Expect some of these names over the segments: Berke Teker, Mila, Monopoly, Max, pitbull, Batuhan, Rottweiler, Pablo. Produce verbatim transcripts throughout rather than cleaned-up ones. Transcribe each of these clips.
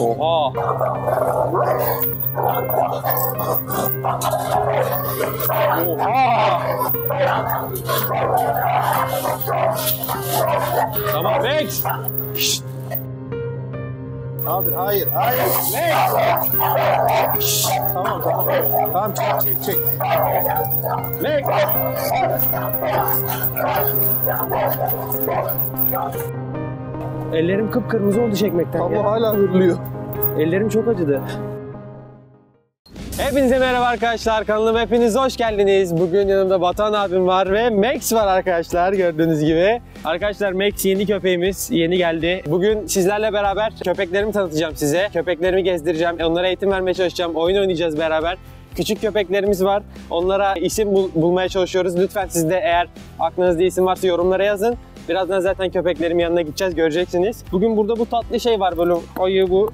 Oha. Oha. Tamam Max. Şşt. Abi hayır, hayır. Max. Tamam, tamam. Tamam, çek, çek. Max. Ellerim kıpkırmızı oldu çekmekten. Pablo hala hırlıyor. Ellerim çok acıdı. Hepinize merhaba arkadaşlar, kanalıma hepiniz hoş geldiniz. Bugün yanımda Batuhan abim var ve Max var arkadaşlar, gördüğünüz gibi. Arkadaşlar Max yeni köpeğimiz, yeni geldi. Bugün sizlerle beraber köpeklerimi tanıtacağım size. Köpeklerimi gezdireceğim, onlara eğitim vermeye çalışacağım, oyun oynayacağız beraber. Küçük köpeklerimiz var, onlara isim bul bulmaya çalışıyoruz. Lütfen siz de eğer aklınızda isim varsa yorumlara yazın. Birazdan zaten köpeklerimin yanına gideceğiz, göreceksiniz. Bugün burada bu tatlı şey var, böyle ayı bu.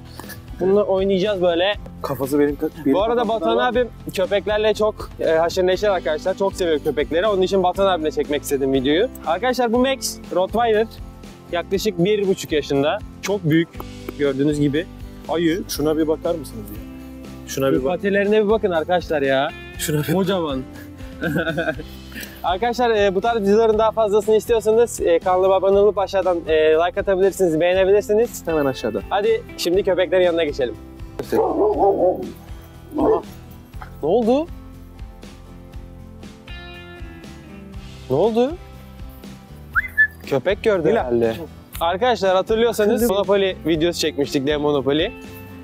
Bununla oynayacağız böyle. Kafası benim, benim bu arada Batuhan abim köpeklerle çok e, haşır neşir arkadaşlar. Çok seviyor köpekleri. Onun için Batuhan abimle çekmek istedim videoyu. Arkadaşlar bu Max Rottweiler. Yaklaşık bir buçuk yaşında. Çok büyük gördüğünüz gibi. Ayı. Şuna bir bakar mısınız ya? Şuna bir, bir bak. Patilerine bir bakın arkadaşlar ya. Şuna bir kocaman. Arkadaşlar e, bu tarz videoların daha fazlasını istiyorsanız e, kanalıma abone olup aşağıdan e, like atabilirsiniz, beğenebilirsiniz. Hemen aşağıda. Hadi şimdi köpeklerin yanına geçelim. Aha. Ne oldu? Ne oldu? Köpek gördü Mila herhalde. Arkadaşlar hatırlıyorsanız Monopoly videosu çekmiştik, de Monopoly.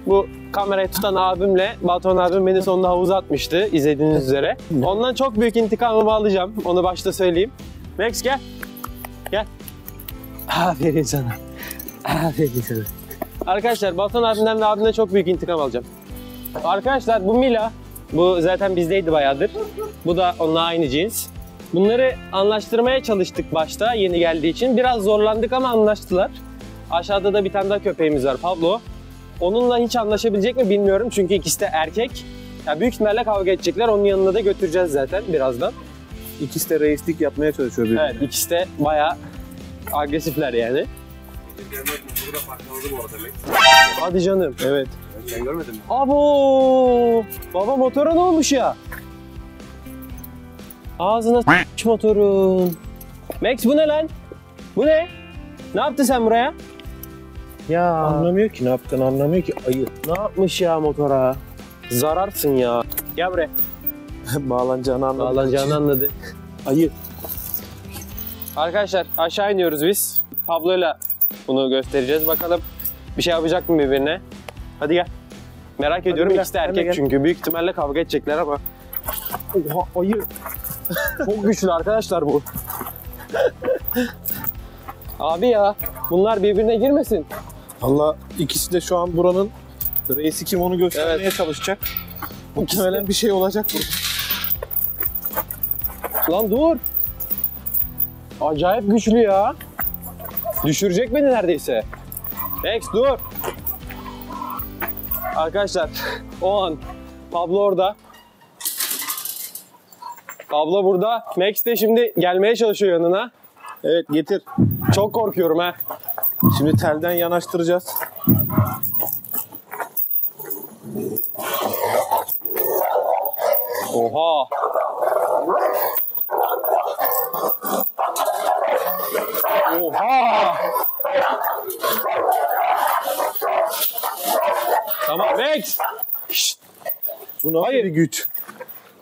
Bu kamerayı tutan abimle, Batuhan abim beni sonunda havuza atmıştı izlediğiniz üzere. Ondan çok büyük intikamımı alacağım, onu başta söyleyeyim. Max gel, gel. Aferin sana, aferin sana. Arkadaşlar Batuhan abimden ve abimden çok büyük intikam alacağım. Arkadaşlar bu Mila, bu zaten bizdeydi bayağıdır. Bu da onunla aynı cins. Bunları anlaştırmaya çalıştık başta yeni geldiği için. Biraz zorlandık ama anlaştılar. Aşağıda da bir tane daha köpeğimiz var, Pablo. Onunla hiç anlaşabilecek mi bilmiyorum çünkü ikisi de erkek. Yani büyük ihtimalle kavga edecekler. Onun yanına da götüreceğiz zaten birazdan. İkisi de reislik yapmaya çalışıyor birbirine. Evet, ikisi de bayağı agresifler yani. Burada parçaladı bu arada demek. Hadi canım. Evet. Sen görmedin mi? Abo! Baba motora ne olmuş ya? Ağzına s**ç motorun. Max bu ne lan? Bu ne? Ne yaptın sen buraya? Ya. Anlamıyor ki ne yaptığını, anlamıyor ki ayı. Ne yapmış ya motora? Zararsın ya. Gel buraya. Bağlanacağını anladı. Bağlanacağını anladı. Ayı. Arkadaşlar aşağı iniyoruz biz. Pablo'yla bunu göstereceğiz. Bakalım bir şey yapacak mı birbirine? Hadi gel. Merak Hadi ediyorum. Gel. İkisi de erkek Hadi çünkü. Gel. Büyük ihtimalle kavga edecekler ama. Oha ayı. Çok güçlü arkadaşlar bu. Abi ya. Bunlar birbirine girmesin. Valla ikisi de şu an buranın reisi kim onu göstermeye evet. çalışacak. Muhtemelen bir şey olacak burada. Lan dur. Acayip güçlü ya. Düşürecek beni neredeyse. Max dur. Arkadaşlar o an Pablo orada. Pablo burada. Max de şimdi gelmeye çalışıyor yanına. Evet getir. Çok korkuyorum ha. Şimdi telden yanaştıracağız. Oha. Oha. Tamam Max. Şşt. Bu nasıl Hayır. bir güç?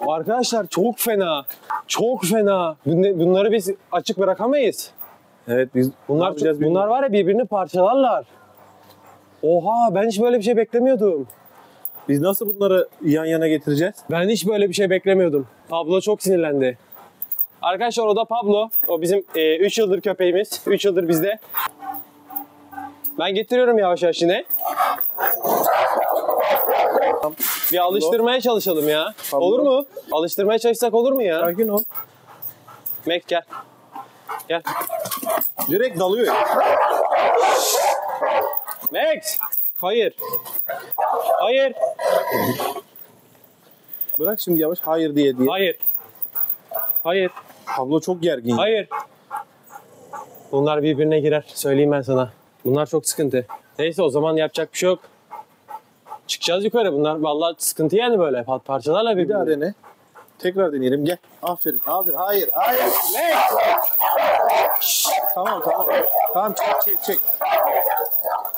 Arkadaşlar çok fena. Çok fena. Bunları biz açık bırakamayız. Evet biz bunlar çok, bunlar var ya birbirini parçalarlar. Oha ben hiç böyle bir şey beklemiyordum. Biz nasıl bunları yan yana getireceğiz? Ben hiç böyle bir şey beklemiyordum. Pablo çok sinirlendi. Arkadaşlar o da Pablo. O bizim üç e, yıldır köpeğimiz. üç yıldır bizde. Ben getiriyorum yavaş yavaş yine. Bir alıştırmaya çalışalım ya. Pablo. Olur mu? Alıştırmaya çalışsak olur mu ya? Sakin ol. Max gel. Gel. Direkt dalıyor. Max! Hayır. Hayır. Bırak şimdi yavaş hayır diye diye. Hayır. Hayır. Pablo çok gergin. Hayır. Bunlar birbirine girer. Söyleyeyim ben sana. Bunlar çok sıkıntı. Neyse o zaman yapacak bir şey yok. Çıkacağız yukarı. Bunlar vallahi sıkıntı yani böyle. Parçalarla bir daha dene. Tekrar deneyelim. Gel. Aferin. Aferin. Hayır. Hayır. Ne? Tamam tamam. Tamam çek çek çek.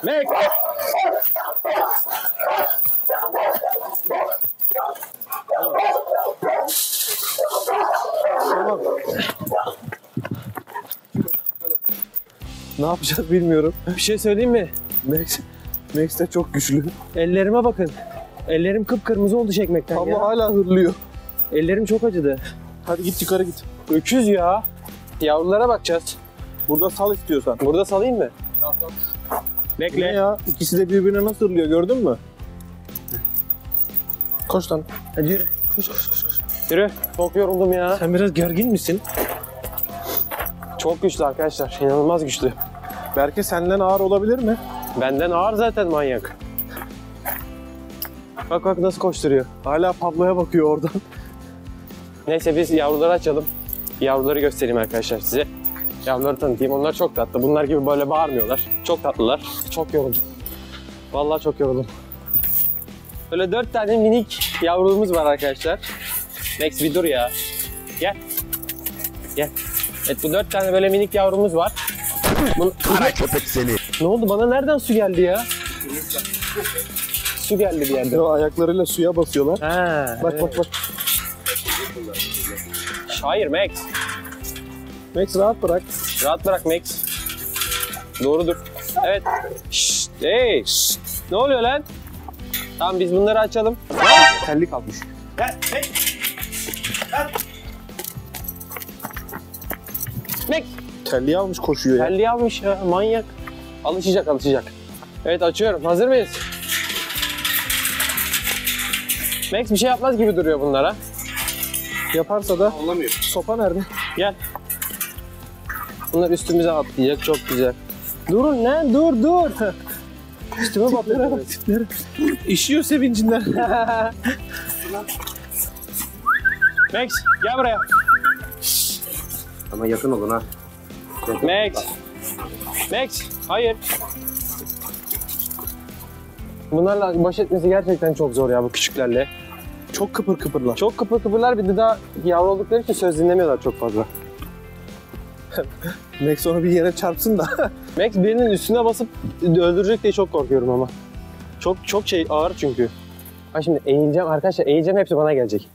Max. Tamam. Tamam. Ne yapacağız bilmiyorum. Bir şey söyleyeyim mi? Max, Max de çok güçlü. Ellerime bakın. Ellerim kıpkırmızı oldu çekmekten. Ama ya. Hala hırlıyor. Ellerim çok acıdı. Hadi git yukarı git. Öküz ya. Yavrulara bakacağız. Burada sal istiyorsan. Burada salayım mı? Sal sal. Bekle. Ne ya? İkisi de birbirine nasıl hırlıyor gördün mü? Koş lan. Hadi yürü. Koş koş koş. koş. Yürü. Çok yoruldum ya. Sen biraz gergin misin? Çok güçlü arkadaşlar. İnanılmaz güçlü. Berke senden ağır olabilir mi? Benden ağır zaten manyak. Bak bak nasıl koşturuyor. Hala Pablo'ya bakıyor oradan. Neyse biz yavruları açalım. Yavruları göstereyim arkadaşlar size. Yavruları tanıtayım. Onlar çok tatlı. Bunlar gibi böyle bağırmıyorlar. Çok tatlılar. Çok yoruldum. Vallahi çok yoruldum. Böyle dört tane minik yavrumuz var arkadaşlar. Max bir dur ya. Gel. Gel. Evet bu dört tane böyle minik yavrumuz var. Bunu... Kara köpek seni. Ne oldu bana nereden su geldi ya? Su geldi bir yerden. O ayaklarıyla suya basıyorlar. Ha, bak evet. bak bak. Hayır Max. Max rahat bırak. Rahat bırak Max. Doğrudur. Evet. Şşt, hey. Şşt. Ne oluyor lan? Tamam biz bunları açalım. Telli kalmış. Gel Max. Gel. Max. Telliyi almış koşuyor ya. Telliyi almış ya manyak. Alışacak alışacak. Evet açıyorum. Hazır mıyız? Max bir şey yapmaz gibi duruyor bunlara. Yaparsa da olamıyor. Sopa nerede? Gel. Bunlar üstümüze atlayacak çok güzel. Durun lan dur dur. Üstüme baklara bak. İşiyor sevincinden. Max gel buraya. Ama yakın olun ha. Max. Max hayır. Bunlarla baş etmesi gerçekten çok zor ya bu küçüklerle. Çok kıpır kıpırlar. Çok kıpır kıpırlar bir de daha yavru oldukları için söz dinlemiyorlar çok fazla. Max onu bir yere çarpsın da. Max birinin üstüne basıp öldürecek diye çok korkuyorum ama. Çok çok şey ağır çünkü. Ha şimdi eğileceğim arkadaşlar eğileceğim hepsi bana gelecek.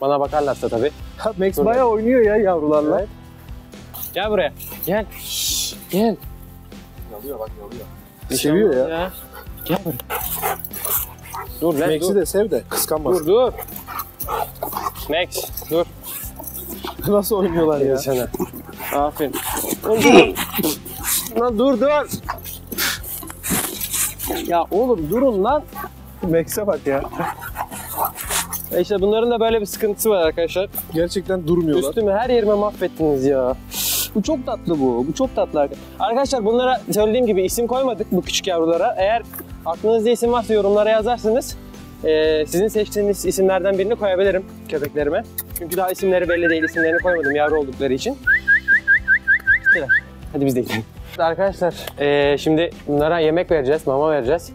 Bana bakarlarsa tabii. Max bayağı oynuyor ya yavrularla. Evet. Gel buraya. Gel. Şşş, gel. Yalıyor bak yalıyor. Bir seviyor şey ya. ya. Gel buraya. Dur Max. Max'i de sev de kıskanma. Dur dur. Max dur. Nasıl oynuyorlar ya? Sana. Aferin. Lan dur dur. Ya oğlum durun lan. Max'e bak ya. E işte bunların da böyle bir sıkıntısı var arkadaşlar. Gerçekten durmuyorlar. Üstümü her yerime mahvettiniz ya. Bu çok tatlı bu. Bu çok tatlı. Arkadaşlar bunlara söylediğim gibi isim koymadık bu küçük yavrulara. Eğer aklınızda isim varsa yorumlara yazarsınız. Ee, sizin seçtiğiniz isimlerden birini koyabilirim köpeklerime. Çünkü daha isimleri belli değil. İsimlerini koymadım yavru oldukları için. Gittiler. Hadi biz de gidelim. Arkadaşlar ee, şimdi bunlara yemek vereceğiz, mama vereceğiz.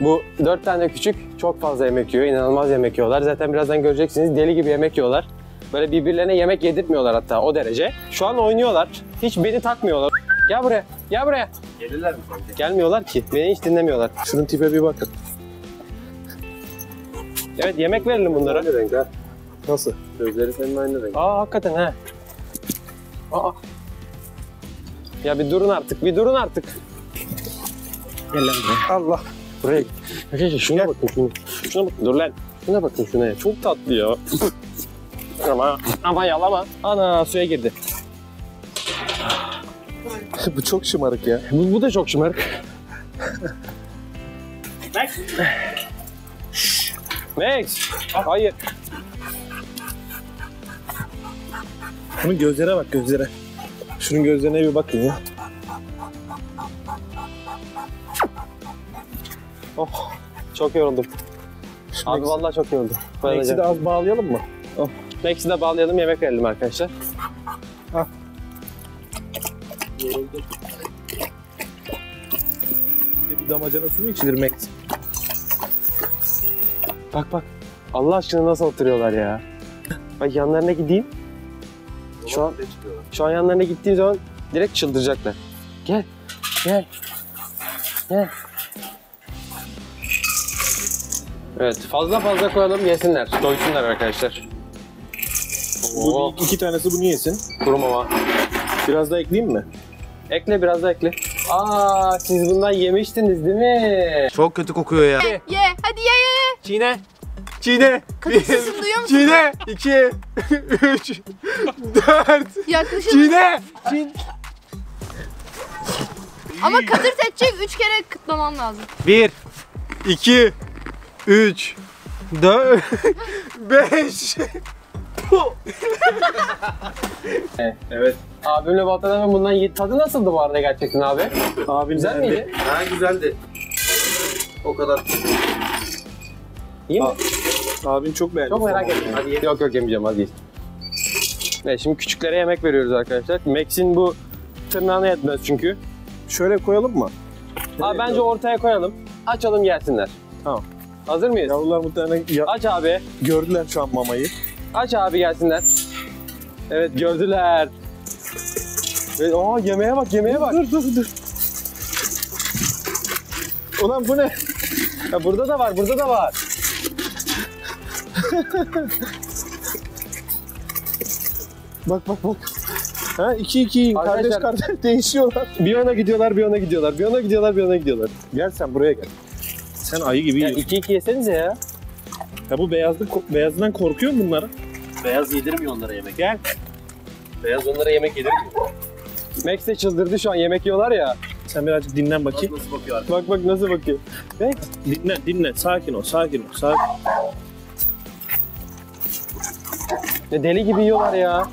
Bu dört tane küçük çok fazla yemek yiyor. İnanılmaz yemek yiyorlar. Zaten birazdan göreceksiniz deli gibi yemek yiyorlar. Böyle birbirlerine yemek yedirtmiyorlar hatta o derece. Şu an oynuyorlar. Hiç beni takmıyorlar. Gel buraya. Gel buraya. Gelirler mi sanki? Gelmiyorlar ki. Beni hiç dinlemiyorlar. Şunun tipe bir bakın. Evet yemek verelim bunlara. Aynı renk ha. Nasıl? Gözleri senin aynı renk. Aa hakikaten ha. Aa. Ya bir durun artık. Bir durun artık. Gel lan buraya. Allah. Buraya. Arkadaşlar şuna Gel. bakın. Şuna, şuna bakın. Dur lan. Şuna bakın şuna ya. Çok tatlı ya. Ama, ama yalama. Ana suya girdi. Bu çok şımarık ya. Bu, bu da çok şımarık. Max. Max. Hayır. Bunun gözlere bak gözlere. Şunun gözlerine bir bakın ya. Oh. Çok yoruldum. Şu Abi Max. vallahi çok yoruldum. Max'i de az bağlayalım mı? Oh. Max'i de bağlayalım yemek verelim arkadaşlar. Ha. Bir damacana su mu içilir Max? Bak bak. Allah aşkına nasıl oturuyorlar ya. Bak yanlarına gideyim. Şu an, şu an yanlarına gittiğim zaman direkt çıldıracaklar. Gel. Gel. Gel. Evet, fazla fazla koyalım, yesinler, doysunlar arkadaşlar. Bu iki tanesi bunu yesin. Kuru mama. Biraz daha ekleyeyim mi? Ekle, biraz daha ekle. Aa, siz bundan yemiştiniz değil mi? Çok kötü kokuyor ya. Ye, ye, hadi ye ye. Çiğne. Çiğne. Kadın sesini duyuyor musun? Çiğne. İki, üç, dört. Yaklaşık. Çiğne. Çiğne. Ama Kadir seçecek, üç kere kıtlaman lazım. Bir, iki, üç, dört, beş. Evet. Abimle Batuhan'ın bundan yedi. Tadı nasıldı bu arada gerçekten abi? Abi güzel miydi? Ha, güzeldi. O kadar. İyi mi? Abim çok beğendi. Çok merak ettim. Hadi ye. Yok yok yemeyeceğim, hadi ye. Evet, şimdi küçüklere yemek veriyoruz arkadaşlar. Max'in bu tırnağına yetmez çünkü. Şöyle koyalım mı? Abi bence ortaya koyalım. Açalım gelsinler. Tamam. Hazır mıyız? Yavrular muhtemelen... Ya... Aç abi. Gördüler şu an mamayı. Aç abi gelsinler. Evet gördüler. Evet, aa yemeğe bak, yemeğe bak. Dur dur dur. Ulan bu ne? Ya burada da var, burada da var. Bak bak bak. Ha iki iki kardeş kardeş değişiyorlar. Bir ona gidiyorlar, bir ona gidiyorlar. Bir ona gidiyorlar, bir ona gidiyorlar. Gel sen buraya gel. Sen ayı gibi yiyorsun. İki iki yesenize ya. Ya bu beyazlık, beyazından korkuyor mu bunlara? Beyaz yedirmiyor onlara yemek. Gel. Beyaz onlara yemek yedirmiyor. Max de çıldırdı şu an, yemek yiyorlar ya. Sen birazcık dinlen bakayım. Nasıl bakıyor artık? Bak bak nasıl bakıyor. Max dinlen dinlen, sakin ol sakin ol sakin. Ne deli gibi yiyorlar ya.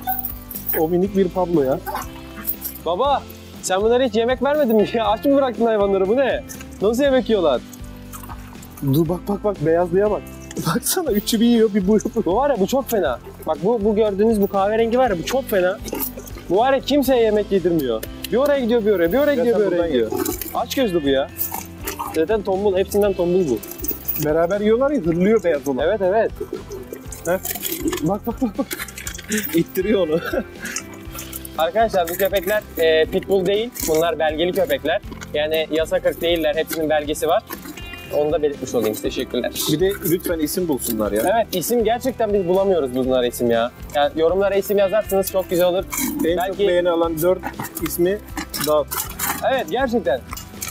O minik bir Pablo ya. Baba sen bunlara hiç yemek vermedin mi ya? Aç mı bıraktın hayvanları, bu ne? Nasıl yemek yiyorlar? Dur bak bak bak, beyazlıya bak. Baksana üçü bir yiyor bir bu. Bu var ya, bu çok fena. Bak bu, bu gördüğünüz bu kahverengi var ya, bu çok fena. Bu var ya kimseye yemek yedirmiyor. Bir oraya gidiyor bir oraya, bir oraya gidiyor bir oraya gidiyor. Aç gözlü bu ya. Zaten tombul, hepsinden tombul bu. Beraber yiyorlar ya, hırlıyor beyaz olan. Evet evet. Heh. Bak bak bak bak. İttiriyor onu. Arkadaşlar bu köpekler e, pitbull değil, bunlar belgeli köpekler. Yani yasa kırk değiller, hepsinin belgesi var. Onu da belirtmiş olayım. Teşekkürler. Bir de lütfen isim bulsunlar ya. Evet isim, gerçekten biz bulamıyoruz bunlara isim ya. Yani yorumlara isim yazarsınız çok güzel olur. En Belki... çok beğeni alan dört ismi dağıt. Evet gerçekten.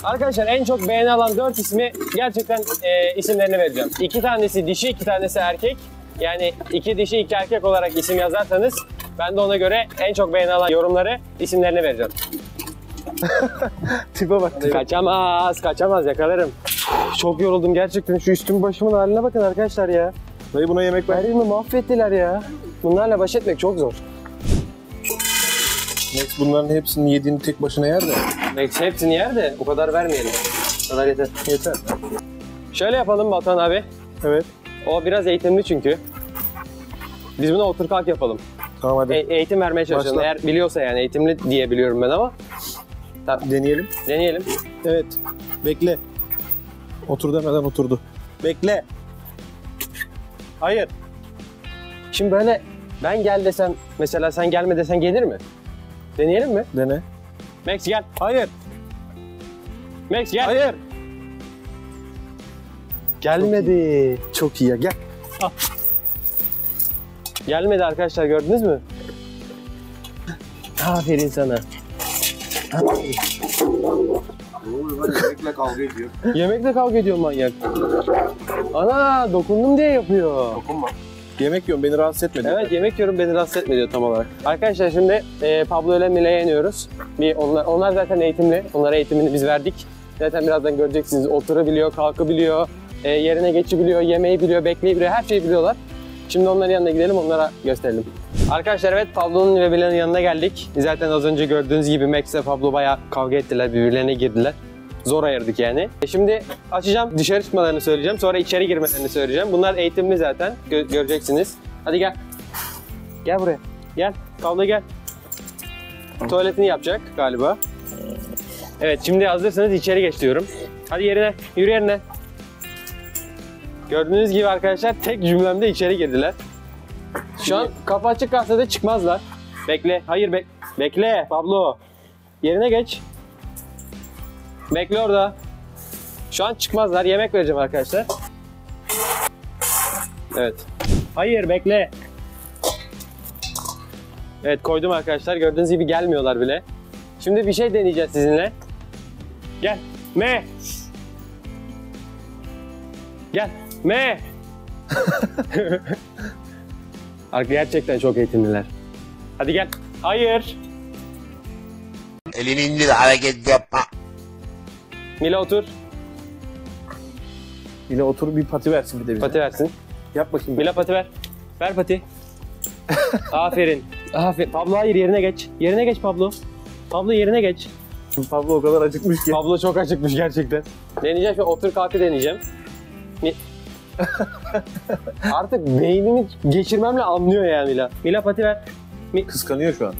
Arkadaşlar en çok beğeni alan dört ismi gerçekten e, isimlerini vereceğim. İki tanesi dişi, iki tanesi erkek. Yani iki dişi, iki erkek olarak isim yazarsanız ben de ona göre en çok beğeni alan yorumları isimlerini vereceğim. Tipe bak. Tipe. Kaçamaz, kaçamaz yakalarım. Çok yoruldum gerçekten. Şu üstümün başımın haline bakın arkadaşlar ya. Dayı buna yemek ver. Herimi mahvettiler ya. Bunlarla baş etmek çok zor. Max bunların hepsini yediğini tek başına yer de. Max hepsini yer de o kadar vermeyelim. O kadar yeter. Yeter. Şöyle yapalım Batuhan abi. Evet. O biraz eğitimli çünkü. Biz buna otur kalk yapalım. Tamam hadi. E eğitim vermeye çalışalım. Başla. Eğer biliyorsa yani, eğitimli diye biliyorum ben ama. Tamam. Deneyelim. Deneyelim. Evet. Bekle. Otur demeden oturdu. Bekle. Hayır. Şimdi böyle ben gel desem, mesela sen gelme desen gelir mi? Deneyelim mi? Dene. Max gel. Hayır. Max gel. Hayır. Gelmedi. Çok iyi, çok iyi ya, gel. Al. Gelmedi arkadaşlar, gördünüz mü? Aferin sana. Aferin. Yemekle kavga ediyor. Yemekle kavga ediyor manyak. Ana dokundum diye yapıyor. Dokunma. Yemek yiyorum beni rahatsız etme diyor. Evet yemek yiyorum beni rahatsız etme diyor tam olarak. Arkadaşlar şimdi e, Pablo ile Mila'ya yeniyoruz. Bir, onlar, onlar zaten eğitimli. Onlara eğitimini biz verdik. Zaten birazdan göreceksiniz, oturabiliyor, kalkabiliyor, e, yerine geçebiliyor, yemeği biliyor, bekleyebiliyor, her şeyi biliyorlar. Şimdi onların yanına gidelim, onlara gösterelim. Arkadaşlar evet Pablo'nun ve Mila'nın yanına geldik. Zaten az önce gördüğünüz gibi Max ile Pablo bayağı kavga ettiler, birbirlerine girdiler. Zor ayırdık yani. E şimdi açacağım, dışarı çıkmalarını söyleyeceğim, sonra içeri girmelerini söyleyeceğim. Bunlar eğitimli zaten, Gö- göreceksiniz. Hadi gel. Gel buraya. Gel, Pablo gel. Tuvaletini yapacak galiba. Evet şimdi hazırsanız içeri geç diyorum. Hadi yerine, yürü yerine. Gördüğünüz gibi arkadaşlar tek cümlemde içeri girdiler. Şu an kafa açık kalsa da çıkmazlar. Bekle, hayır bek bekle Pablo. Yerine geç. Bekle orada. Şu an çıkmazlar. Yemek vereceğim arkadaşlar. Evet. Hayır bekle. Evet koydum arkadaşlar. Gördüğünüz gibi gelmiyorlar bile. Şimdi bir şey deneyeceğiz sizinle. Gel. Me. Gel. Me. Gerçekten çok eğitimliler. Hadi gel. Hayır. Elini indir, hareket yapma. Mila otur. Mila otur, bir pati versin bir de bize. Pati versin. Yap bakayım. Mila pati ver. Ver pati. Aferin. Aferin. Pablo hayır, yerine geç. Yerine geç Pablo. Pablo yerine geç. Pablo o kadar acıkmış ki. Pablo çok acıkmış gerçekten. Deneyeceğim şu otur kalkı deneyeceğim. Artık beynimi geçirmemle anlıyor yani Mila. Mila pati ver. Mi... Kıskanıyor şu an.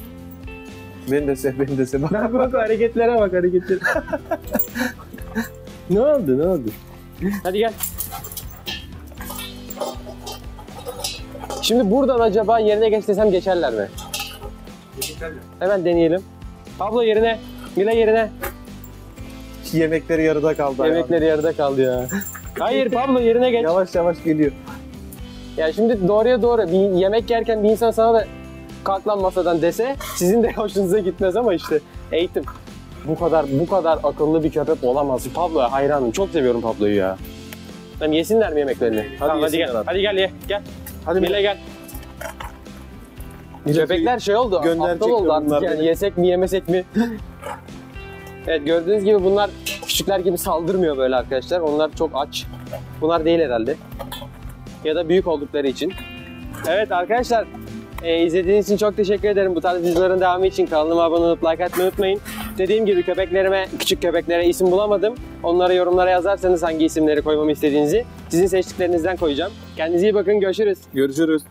Beni de sev, beni de sev. Bak bak hareketlere bak hareketlere. Ne oldu ne oldu? Hadi gel. Şimdi buradan acaba yerine geç desem geçerler mi? Geçerler. Hemen deneyelim. Pablo yerine, Mila yerine. Yemekleri yarıda kaldı. Yemekleri abi. Yarıda kaldı ya. Hayır Pablo yerine geç. Yavaş yavaş geliyor. Ya şimdi doğruya doğru bir yemek yerken bir insan sana da kalk lan masadan dese sizin de hoşunuza gitmez ama işte eğitim. Bu kadar bu kadar akıllı bir köpek olamaz. Pablo'ya hayranım. Çok seviyorum Pablo'yu ya. Lan yesinler mi yemeklerini? Hadi, tamam, hadi gel. Abi. Hadi gel ye. Gel. Hadi Mila gel. Köpekler şey oldu. Aptal oldu artık yani beni. Yesek mi yemesek mi? Evet gördüğünüz gibi bunlar küçükler gibi saldırmıyor böyle arkadaşlar. Onlar çok aç. Bunlar değil herhalde. Ya da büyük oldukları için. Evet arkadaşlar. Ee, izlediğiniz için çok teşekkür ederim. Bu tarz videoların devamı için kanalıma abone olup like atmayı unutmayın. Dediğim gibi köpeklerime, küçük köpeklere isim bulamadım. Onlara yorumlara yazarsanız hangi isimleri koymamı istediğinizi sizin seçtiklerinizden koyacağım. Kendinize iyi bakın. Görüşürüz. Görüşürüz.